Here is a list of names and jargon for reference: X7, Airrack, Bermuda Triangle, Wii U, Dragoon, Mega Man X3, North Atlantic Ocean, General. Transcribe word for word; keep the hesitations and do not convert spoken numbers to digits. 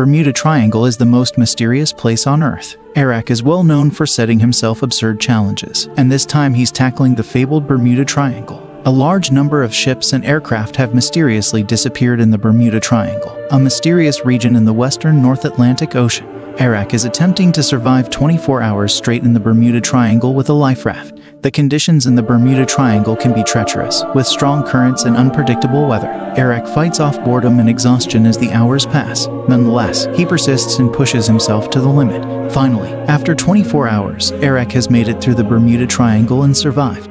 Bermuda Triangle is the most mysterious place on Earth. Airrack is well known for setting himself absurd challenges, and this time he's tackling the fabled Bermuda Triangle. A large number of ships and aircraft have mysteriously disappeared in the Bermuda Triangle, a mysterious region in the western North Atlantic Ocean. Airrack is attempting to survive twenty-four hours straight in the Bermuda Triangle with a life raft. The conditions in the Bermuda Triangle can be treacherous, with strong currents and unpredictable weather. Airrack fights off boredom and exhaustion as the hours pass. Nonetheless, he persists and pushes himself to the limit. Finally, after twenty-four hours, Airrack has made it through the Bermuda Triangle and survived.